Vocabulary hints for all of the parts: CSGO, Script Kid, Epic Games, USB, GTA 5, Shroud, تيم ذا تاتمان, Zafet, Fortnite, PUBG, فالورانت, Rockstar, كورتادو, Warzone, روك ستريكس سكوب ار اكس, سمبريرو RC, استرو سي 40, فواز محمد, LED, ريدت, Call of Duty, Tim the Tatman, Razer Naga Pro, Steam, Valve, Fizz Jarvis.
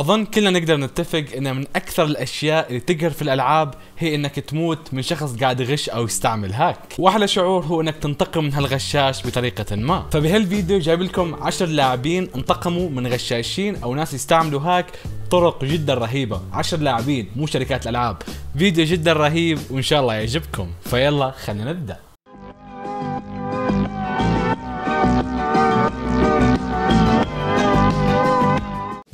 اظن كلنا نقدر نتفق ان من اكثر الاشياء اللي تقهر في الالعاب هي انك تموت من شخص قاعد يغش او يستعمل هاك، واحلى شعور هو انك تنتقم من هالغشاش بطريقة ما. فبهالفيديو جايب لكم 10 لاعبين انتقموا من غشاشين او ناس يستعملوا هاك بطرق جدا رهيبة، 10 لاعبين مو شركات الالعاب. فيديو جدا رهيب وان شاء الله يعجبكم، فيلا خلينا نبدأ.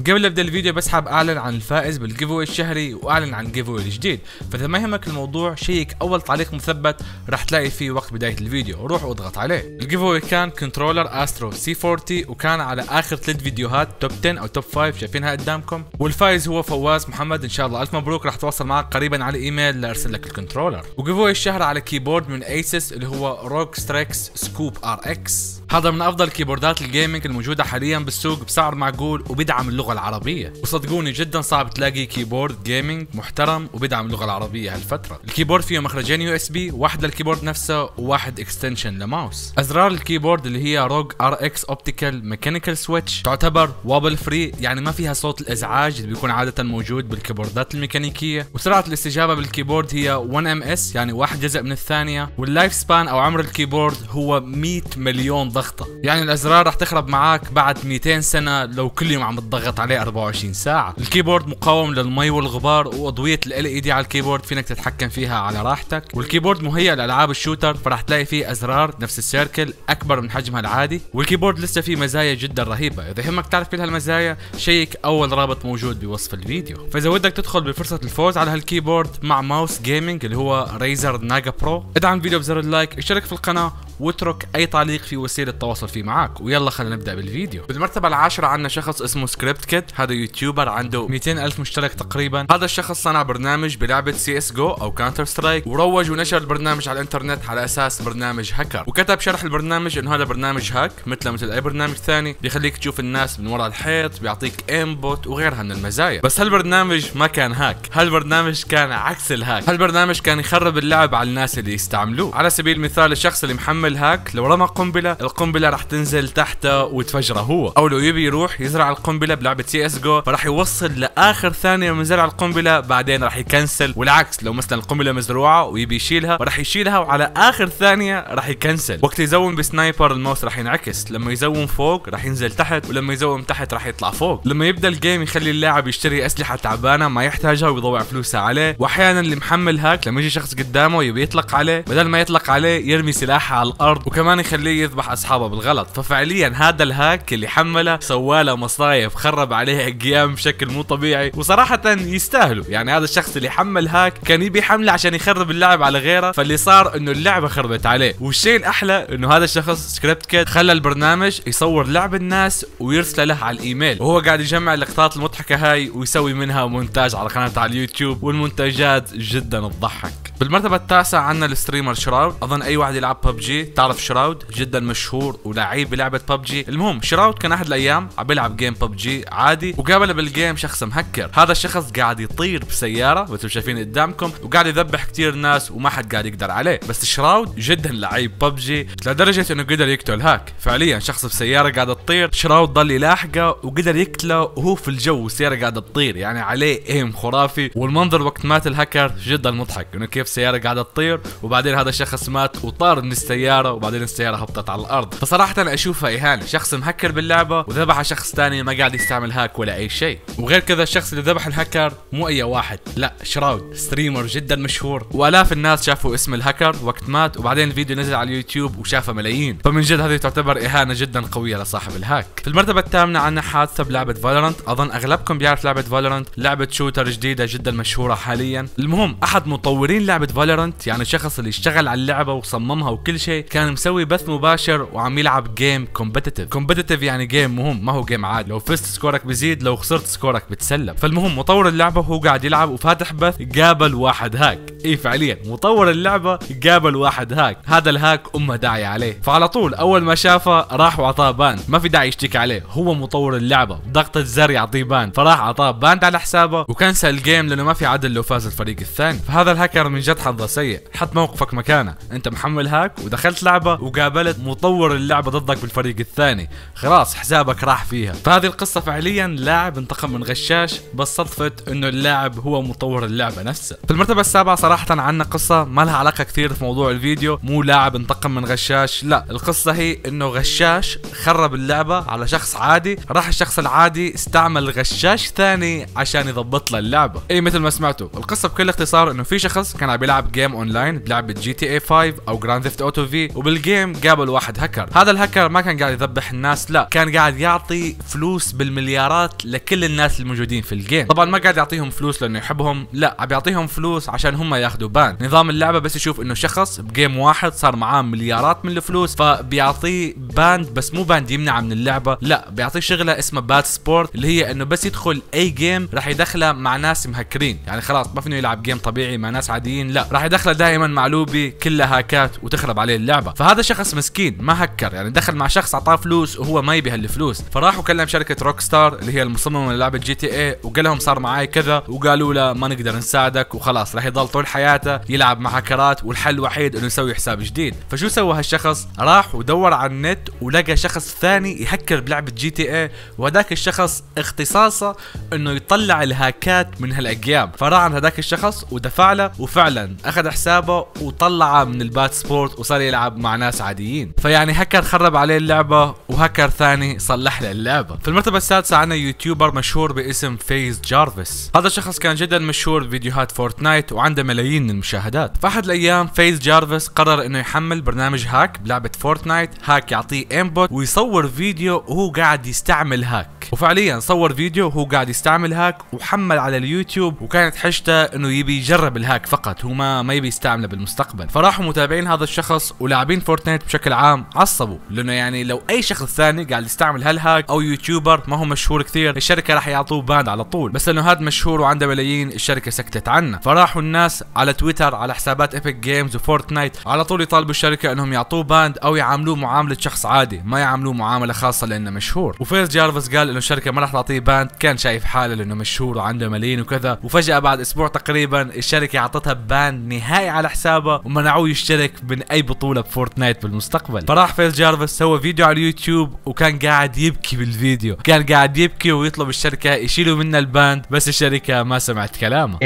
قبل لا ابدا الفيديو بس حاب اعلن عن الفائز بالجيف اوي الشهري واعلن عن الجيف اوي الجديد، فاذا ما يهمك الموضوع شيك اول تعليق مثبت راح تلاقي فيه وقت بدايه الفيديو، روح واضغط عليه. الجيف اوي كان كنترولر استرو سي 40 وكان على اخر 3 فيديوهات توب 10 او توب 5 شايفينها قدامكم، والفائز هو فواز محمد ان شاء الله، الف مبروك، راح اتواصل معك قريبا على الايميل لارسل لك الكنترولر. وجيف اوي الشهر على كيبورد من اسس اللي هو روك ستريكس سكوب ار اكس، هذا من افضل كيبوردات الجيمنج الموجوده حاليا بالسوق بسعر معقول وبيدعم اللغه العربيه، وصدقوني جدا صعب تلاقي كيبورد جيمنج محترم وبيدعم اللغه العربيه هالفتره. الكيبورد فيه مخرجين USB، واحد للكيبورد نفسه وواحد اكستنشن لماوس. ازرار الكيبورد اللي هي روج RX اوبتيكال ميكانيكال سويتش تعتبر وابل فري، يعني ما فيها صوت الازعاج اللي بيكون عاده موجود بالكيبوردات الميكانيكيه، وسرعه الاستجابه بالكيبورد هي 1 ms، يعني واحد جزء من الثانيه، واللايف سبان او عمر الكيبورد هو 100 مليون ضغطه، يعني الازرار راح تخرب معاك بعد 200 سنه لو كل يوم عم تضغط عليه 24 ساعة. الكيبورد مقاوم للمي والغبار، واضوية LED على الكيبورد فينك تتحكم فيها على راحتك، والكيبورد مهيأ لألعاب الشوتر، فراح تلاقي فيه أزرار نفس السيركل أكبر من حجمها العادي، والكيبورد لسه فيه مزايا جدا رهيبة، إذا يهمك تعرف كل هالمزايا شيك أول رابط موجود بوصف الفيديو. فإذا ودك تدخل بفرصة الفوز على هالكيبورد مع ماوس جيمنج اللي هو ريزر ناجا برو، ادعم الفيديو بزر اللايك، اشترك في القناة، واترك اي تعليق في وسيله التواصل فيه معاك. ويلا خلينا نبدا بالفيديو. بالمرتبه العاشره عندنا شخص اسمه سكريبت كيد، هذا يوتيوبر عنده 200,000 مشترك تقريبا. هذا الشخص صنع برنامج بلعبه CSGO او كاونتر سترايك، وروج ونشر البرنامج على الانترنت على اساس برنامج هاكر، وكتب شرح البرنامج انه هذا برنامج هاك مثل اي برنامج ثاني، بيخليك تشوف الناس من وراء الحيط، بيعطيك انبوت وغيرها من المزايا. بس هالبرنامج ما كان هاك، هالبرنامج كان عكس الهاك، هالبرنامج كان يخرب اللعب على الناس اللي يستعملوه. على سبيل المثال الشخص اللي محمل الهاك لو رمى قنبله، القنبله راح تنزل تحته وتفجره هو، او لو يبي يروح يزرع القنبله بلعبه CSGO فراح يوصل لاخر ثانيه من زرع القنبله، بعدين راح يكنسل. والعكس لو مثلا القنبله مزروعه ويبي يشيلها راح يشيلها وعلى اخر ثانيه راح يكنسل. وقت يزوم بسنايبر الماوس راح ينعكس، لما يزوم فوق راح ينزل تحت، ولما يزوم تحت راح يطلع فوق. لما يبدا الجيم يخلي اللاعب يشتري اسلحه تعبانه ما يحتاجها ويضيع فلوسه عليه، واحيانا اللي محمل هاك لما يجي شخص قدامه يبي يطلق عليه، بدل ما يطلق عليه يرمي سلاحه على الارض، وكمان يخليه يذبح اصحابه بالغلط. ففعليا هذا الهاك اللي حمله سواله مصايب، خرب عليه الجيم بشكل مو طبيعي، وصراحه يستاهلوا. يعني هذا الشخص اللي حمل هاك كان يبي حمله عشان يخرب اللعب على غيره، فاللي صار انه اللعبه خربت عليه. والشيء الاحلى انه هذا الشخص سكريبت كيد خلى البرنامج يصور لعب الناس ويرسله له على الايميل، وهو قاعد يجمع اللقطات المضحكه هاي ويسوي منها مونتاج على قناته على اليوتيوب، والمونتاجات جدا تضحك. بالمرتبة التاسعة عندنا الستريمر شراود، اظن اي واحد يلعب PUBG تعرف شراود، جدا مشهور ولاعب بلعبة PUBG. المهم شراود كان احد الايام عم بيلعب جيم PUBG عادي، وقابله بالجيم شخص مهكر. هذا الشخص قاعد يطير بسيارة مثل شايفين قدامكم، وقاعد يذبح كثير ناس وما حد قاعد يقدر عليه، بس شراود جدا لعيب PUBG لدرجة انه قدر يقتل هاك. فعليا شخص بسيارة قاعدة تطير، شراود ضل يلاحقه وقدر يقتله وهو في الجو والسيارة قاعدة تطير، يعني عليه ايم خرافي. والمنظر وقت مات الهكر جدا مضحك، انه كيف السيارة قاعدة تطير وبعدين هذا الشخص مات وطار من السيارة وبعدين السيارة هبطت على الأرض. فصراحة أشوفها إهانة، شخص مهكر باللعبة وذبح شخص ثاني ما قاعد يستعمل هاك ولا أي شيء. وغير كذا الشخص اللي ذبح الهكر مو أي واحد، لا شراود ستريمر جدا مشهور، وآلاف الناس شافوا اسم الهكر وقت مات، وبعدين الفيديو نزل على اليوتيوب وشافه ملايين. فمن جد هذه تعتبر إهانة جدا قوية لصاحب الهاك. في المرتبة الثامنة عندنا حادثة بلعبة فالورانت، أظن أغلبكم بيعرف لعبة فالورانت، لعبة شوتر جديدة جدا مشهورة حاليا. المهم أحد مطورين لعبة فالورانت، يعني الشخص اللي اشتغل على اللعبة وصممها وكل شيء، كان مسوي بث مباشر وعم يلعب جيم كومبتيتيف. كومبتيتيف يعني جيم مهم، ما هو جيم عادي، لو فزت سكورك بيزيد، لو خسرت سكورك بتسلب. فالمهم مطور اللعبة وهو قاعد يلعب وفاتح بث قابل واحد هاك، اي فعليا مطور اللعبة قابل واحد هاك، هذا الهاك امه داعي عليه. فعلى طول اول ما شافه راح وعطاه بان، ما في داعي يشتكي عليه، هو مطور اللعبة بضغطة زر يعطيه بان، فراح عطاه بان على حسابه وكنسل الجيم لانه ما في عدل لو فاز الفريق الثاني. فهذا الهاكر من جد حظه سيء، حط موقفك مكانه، انت محمل هاك ودخلت لعبه وقابلت مطور اللعبه ضدك بالفريق الثاني، خلاص حسابك راح فيها. فهذه القصه فعليا لاعب انتقم من غشاش، بس صدفه انه اللاعب هو مطور اللعبه نفسها. في المرتبه السابعه صراحه عندنا قصه ما لها علاقه كثير في موضوع الفيديو، مو لاعب انتقم من غشاش، لا، القصه هي انه غشاش خرب اللعبه على شخص عادي، راح الشخص العادي استعمل غشاش ثاني عشان يضبط له اللعبه. اي مثل ما سمعتوا، القصه بكل اختصار انه في شخص كان عم بيلعب جيم اونلاين بلعبه GTA 5 او Grand Theft Auto V، وبالجيم قابل واحد هكر. هذا الهكر ما كان قاعد يذبح الناس، لا، كان قاعد يعطي فلوس بالمليارات لكل الناس الموجودين في الجيم. طبعا ما قاعد يعطيهم فلوس لانه يحبهم، لا، عم يعطيهم فلوس عشان هم ياخذوا بان. نظام اللعبه بس يشوف انه شخص بجيم واحد صار معاه مليارات من الفلوس، فبيعطيه باند، بس مو باند يمنعه من اللعبه، لا، بيعطيه شغله اسمها باد سبورت، اللي هي انه بس يدخل اي جيم راح يدخله مع ناس مهكرين، يعني خلاص ما فينه يلعب جيم طبيعي مع ناس عاديين، لا، راح يدخله دائما مع لوبي كلها هاكات وتخرب عليه اللعبه. فهذا شخص مسكين ما هكر، يعني دخل مع شخص اعطاه فلوس وهو ما يبي هالفلوس، فراح وكلم شركه روكستار اللي هي المصممه للعبه GTA، وقال لهم صار معي كذا، وقالوا له ما نقدر نساعدك، وخلاص راح يضل طول حياته يلعب مع هاكرات، والحل الوحيد انه يسوي حساب جديد. فشو سوى هالشخص؟ راح ودور على النت ولقى شخص ثاني يهكر بلعبه GTA، وهذاك الشخص اختصاصه انه يطلع الهاكات من هالاجيام، فراح عند هذاك الشخص ودفع له، وفعلا اخذ حسابه وطلعه من الباد سبورت وصار يلعب مع ناس عاديين. فيعني هكر خرب عليه اللعبه، وهكر ثاني صلح له اللعبه. في المرتبه السادسه عندنا يوتيوبر مشهور باسم فيز جارفيس. هذا الشخص كان جدا مشهور بفيديوهات فورتنايت وعنده ملايين من المشاهدات. فاحد الايام فيز جارفيس قرر انه يحمل برنامج هاك بلعبه فورتنايت، هاك يعطيه انبوت ويصور فيديو وهو قاعد يستعمل هاك، وفعليا صور فيديو وهو قاعد يستعمل هاك وحمل على اليوتيوب، وكانت حشته انه يبي يجرب الهاك فقط، هو ما يبي يستعمله بالمستقبل. فراحوا متابعين هذا الشخص ولاعبين فورتنايت بشكل عام عصبوا، لانه يعني لو اي شخص ثاني قاعد يستعمل هالهاك او يوتيوبر ما هو مشهور كثير الشركه راح يعطوه باند على طول، بس انه هذا مشهور وعنده ملايين الشركه سكتت عنه. فراحوا الناس على تويتر على حسابات ايبك جيمز وفورتنايت على طول يطالبوا الشركه انهم يعطوه باند او يعاملوه معامله شخص عادي، ما يعاملوه معامله خاصه لانه مشهور. وفيز جارفيس قال انه الشركه ما راح تعطيه باند، كان شايف حاله لانه مشهور وعنده ملايين وكذا، وفجاه بعد اسبوع تقريبا الشركه اعطتها باند نهائي على حسابه ومنعوه يشترك من اي بطوله بفورتنايت بالمستقبل. فراح فيز جارفيس سوى فيديو على اليوتيوب وكان قاعد يبكي بالفيديو، كان قاعد يبكي ويطلب الشركه يشيلوا منه الباند، بس الشركه ما سمعت كلامه.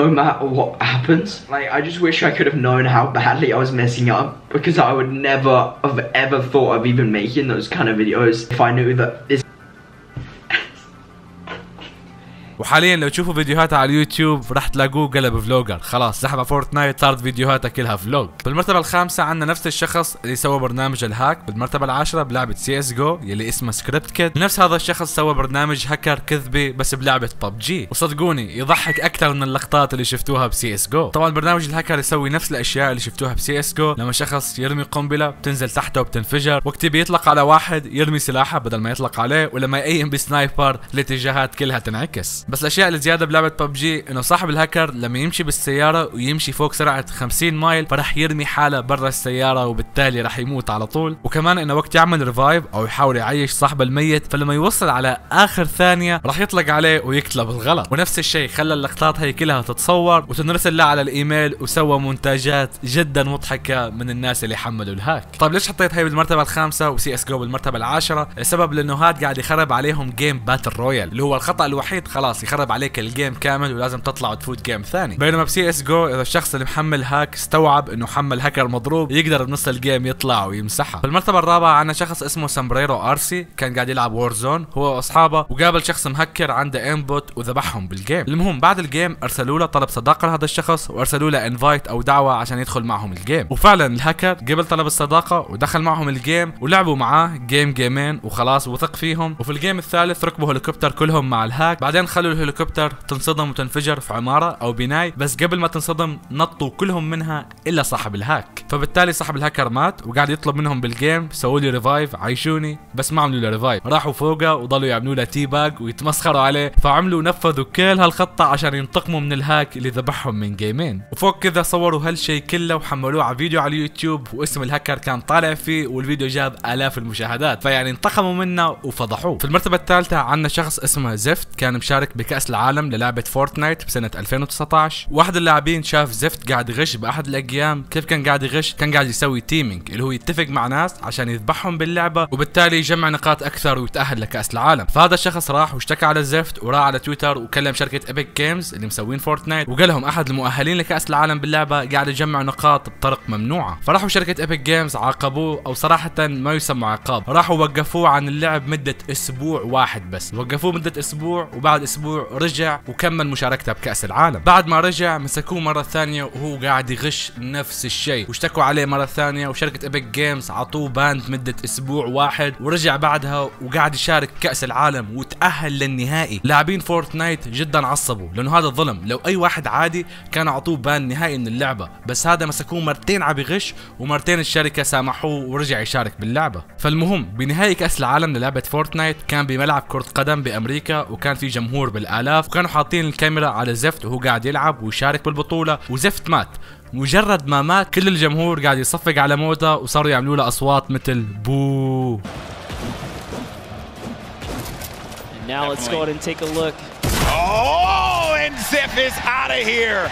No matter what happens, like I just wish I could have known how badly I was messing up, because I would never have ever thought of even making those kind of videos if I knew that this. وحاليا لو تشوفوا فيديوهاته على اليوتيوب راح تلاقوه قلب فلوجر، خلاص سحب على فورتنايت صارت فيديوهاته كلها فلوج. بالمرتبة الخامسة عندنا نفس الشخص اللي سوى برنامج الهاك بالمرتبة العاشرة بلعبة CSGO يلي اسمه سكريبت كيد. نفس هذا الشخص سوى برنامج هكر كذبي بس بلعبة PUBG، وصدقوني يضحك أكثر من اللقطات اللي شفتوها بCSGO. طبعا برنامج الهكر يسوي نفس الأشياء اللي شفتوها بCSGO، لما شخص يرمي قنبلة بتنزل تحته وبتنفجر، وقت بيطلق على واحد يرمي سلاحه بدل ما يطلق عليه، ولما يقيم بسنايبر الاتجاهات كلها تنعكس. بس الاشياء اللي زياده بلعبه ببجي انه صاحب الهكر لما يمشي بالسياره ويمشي فوق سرعه 50 مايل فراح يرمي حاله برا السياره وبالتالي راح يموت على طول، وكمان انه وقت يعمل ريفايف او يحاول يعيش صاحب الميت فلما يوصل على اخر ثانيه راح يطلق عليه ويقتله بالغلط. ونفس الشيء خلى اللقطات هي كلها تتصور وتنرسل له على الايميل، وسوى مونتاجات جدا مضحكه من الناس اللي حملوا الهاك. طيب ليش حطيت هي بالمرتبه الخامسه وسي اس جو بالمرتبه العاشره؟ السبب لانه هاد قاعد يخرب عليهم جيم باتل رويال، اللي هو الخطا الوحيد خلاص يخرب عليك الجيم كامل ولازم تطلع وتفوت جيم ثاني. بينما بسي اس جو اذا الشخص اللي محمل هاك استوعب انه حمل هكر مضروب يقدر بنص الجيم يطلع ويمسحها. بالمرتبة الرابعة عندنا شخص اسمه سمبريرو RC، كان قاعد يلعب وورزون هو واصحابه وقابل شخص مهكر عنده انبوت وذبحهم بالجيم. المهم بعد الجيم ارسلوا له طلب صداقة لهذا الشخص، وارسلوا له انفايت او دعوة عشان يدخل معهم الجيم، وفعلا الهكر قبل طلب الصداقة ودخل معهم الجيم ولعبوا معاه جيمين وخلاص وثق فيهم. وفي الجيم الثالث ركبوا هليكوبتر كلهم مع الهاك، بعدين خلوا الهليكوبتر تنصدم وتنفجر في عمارة أو بناية، بس قبل ما تنصدم نطوا كلهم منها إلا صاحب الهاك، فبالتالي صاحب الهاكر مات وقاعد يطلب منهم بالجيم سووا لي ريفايف عيشوني، بس ما عملوا له ريفايف، راحوا فوقه وضلوا يعملوا له تي باج ويتمسخروا عليه، فعملوا نفذوا كل هالخطة عشان ينتقموا من الهاك اللي ذبحهم من جيمين. وفوق كذا صوروا هالشي كله وحملوه على فيديو على اليوتيوب واسم الهاكر كان طالع فيه، والفيديو جاب آلاف المشاهدات، فيعني انتقموا منه وفضحوه. في المرتبة الثالثة عندنا شخص اسمه زفت، كان مشارك المشارك بكأس العالم للعبة فورتنايت بسنة 2019. واحد اللاعبين شاف زفت قاعد يغش بأحد الأيام. كيف كان قاعد يغش؟ كان قاعد يسوي تيمينج، اللي هو يتفق مع ناس عشان يذبحهم باللعبة وبالتالي يجمع نقاط أكثر ويتأهل لكأس العالم. فهذا الشخص راح واشتكى على زفت وراح على تويتر وكلم شركة إبيك جيمز اللي مسوين فورتنايت وقال لهم أحد المؤهلين لكأس العالم باللعبة قاعد يجمع نقاط بطرق ممنوعة. فراحوا شركة إبيك جيمز عاقبوه، أو صراحة ما يسمى عقاب، راحوا وقفوه عن اللعب مدة أسبوع واحد بس، وقفوه مدة أسبوع وبعد أسبوع رجع وكمل مشاركته بكأس العالم. بعد ما رجع مسكوه مرة ثانية وهو قاعد يغش نفس الشيء واشتكوا عليه مرة ثانية، وشركة إبيك جيمز عطوه باند مدة أسبوع واحد ورجع بعدها وقاعد يشارك كأس العالم وتأهل للنهائي. لاعبين فورتنايت جدا عصبوا لأنه هذا الظلم، لو أي واحد عادي كان عطوه باند نهائي من اللعبة، بس هذا مسكوه مرتين عم يغش ومرتين الشركة سامحوه ورجع يشارك باللعبة. فالمهم بنهاية كأس العالم للعبة فورتنايت كان بملعب كرة قدم بأمريكا وكان في جمهور بالآلاف، وكانوا حاطين الكاميرا على زفت وهو قاعد يلعب ويشارك بالبطولة، وزفت مات. مجرد ما مات كل الجمهور قاعد يصفق على موته وصاروا يعملوا له أصوات مثل بو. And now let's go and take a look. Oh, and Zef is out of here.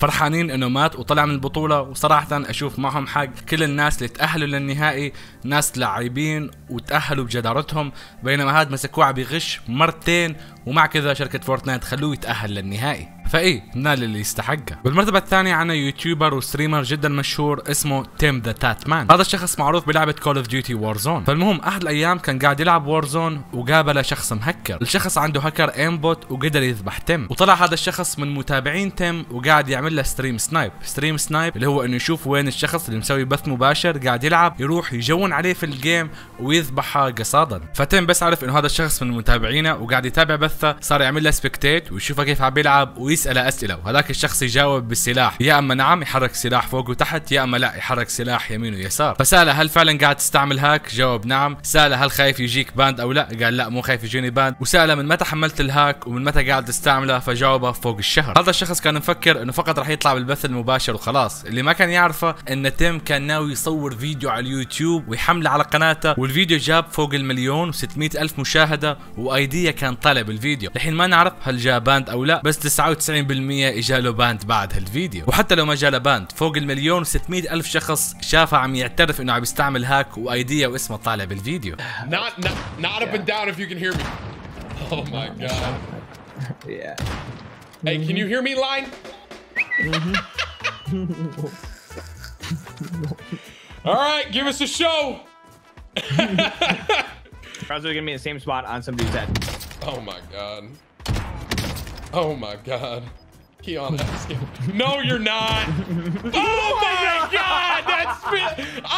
فرحانين انه مات وطلع من البطولة، وصراحة اشوف معهم حق. كل الناس اللي تأهلوا للنهائي ناس لاعبين وتأهلوا بجدارتهم، بينما هاد مسكوه عم يغش مرتين ومع كذا شركة فورتنايت خلوه يتأهل للنهائي. فايه نال اللي يستحقه. بالمرتبه الثانيه عنا يوتيوبر وستريمر جدا مشهور اسمه تيم ذا تاتمان. هذا الشخص معروف بلعبه كول اوف ديوتي وارزون. فالمهم احد الايام كان قاعد يلعب وارزون وقابله شخص مهكر، الشخص عنده هكر ايمبوت وقدر يذبح تيم، وطلع هذا الشخص من متابعين تيم وقاعد يعمل له ستريم سنايب اللي هو انه يشوف وين الشخص اللي مسوي بث مباشر قاعد يلعب، يروح يجون عليه في الجيم ويذبحه قصادا. فتيم بس عرف انه هذا الشخص من متابعينه وقاعد يتابع بثه، صار يعمل له سبكتيت ويشوفه كيف عم يلعب يسأله أسئلة، وهذاك الشخص يجاوب بالسلاح، يا أما نعم يحرك سلاح فوق وتحت، يا أما لا يحرك سلاح يمين ويسار. فسأله هل فعلا قاعد تستعمل هاك؟ جاوب نعم. سأله هل خايف يجيك باند أو لا؟ قال لا مو خايف يجيني باند. وسأله من متى حملت الهاك ومن متى قاعد تستعمله؟ فجاوبه فوق الشهر. هذا الشخص كان مفكر إنه فقط راح يطلع بالبث المباشر وخلاص، اللي ما كان يعرفه إن تيم كان ناوي يصور فيديو على اليوتيوب ويحمله على قناته، والفيديو جاب فوق المليون و600 ألف مشاهدة، وأيديه كان طالع بالفيديو. الحين ما نعرف هل جاء باند أو لا، بس 99% اجاله باند بعد هالفيديو. وحتى لو ما جاله باند، فوق المليون و600 ألف شخص شافه عم يعترف انه عم يستعمل هاك وايديه واسمه طالع بالفيديو. Not up and down if you can hear me. Oh my god. Yeah. Hey, can you hear me, line? All right, give us a show. Probably gonna be in the same spot on somebody's head. Oh my god. Oh my god. Kiana. No, you're not. Oh my god. That's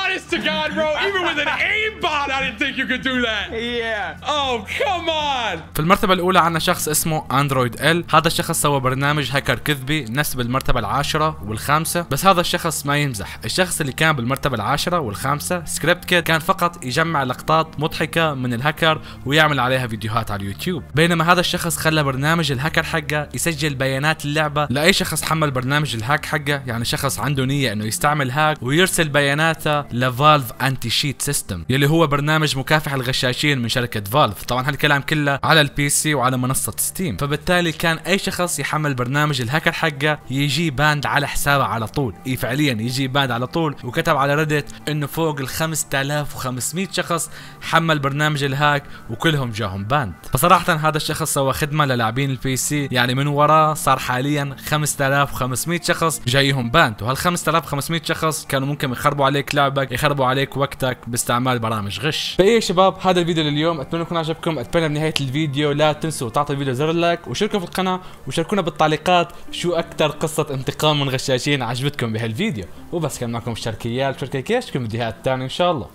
honest to god, bro. Even with an aimbot, I didn't think you could do that. Yeah. Oh, come on. في المرتبة الأولى عنا شخص اسمه اندرويد ال. هذا الشخص سوى برنامج هكر كذبي نسب المرتبة ال10 وال5، بس هذا الشخص ما يمزح. الشخص اللي كان بالمرتبة ال10 وال5 سكريبت كيد كان فقط يجمع لقطات مضحكة من الهكر ويعمل عليها فيديوهات على اليوتيوب، بينما هذا الشخص خلى برنامج الهكر حقه يسجل بيانات اللعبة لأي شخص حمل برنامج الهاك حقه، يعني شخص عنده نية انه يستعمل هاك، ويرسل بياناته لفالف انتي شيت سيستم يلي هو برنامج مكافح الغشاشين من شركة فالف. طبعا هالكلام كله على البي سي وعلى منصة ستيم، فبالتالي كان اي شخص يحمل برنامج الهاكر حقه يجي باند على حسابه على طول، اي فعليا يجي باند على طول. وكتب على ريدت انه فوق ال 5500 شخص حمل برنامج الهاك وكلهم جاهم باند. فصراحة هذا الشخص سوى خدمة للاعبين البي سي، يعني من وراه صار حاليا 5500 شخص جايهم باند، وهال 5500 شخص كانوا ممكن يخربوا عليك لعبك، يخربوا عليك وقتك باستعمال برامج غش. فايه يا شباب، هذا الفيديو لليوم، اتمنى يكون عجبكم. اتمنى بنهاية الفيديو لا تنسوا تعطوا الفيديو زر اللايك وشاركوا في القناة، وشاركونا بالتعليقات شو اكثر قصة انتقام من غشاشين عجبتكم بهالفيديو. وبس كان معكم الشركيال شركة كيش، كم فيديوهات ثانية ان شاء الله.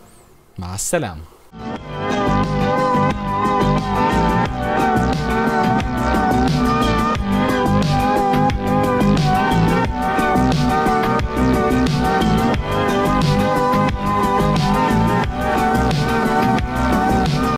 مع السلامة.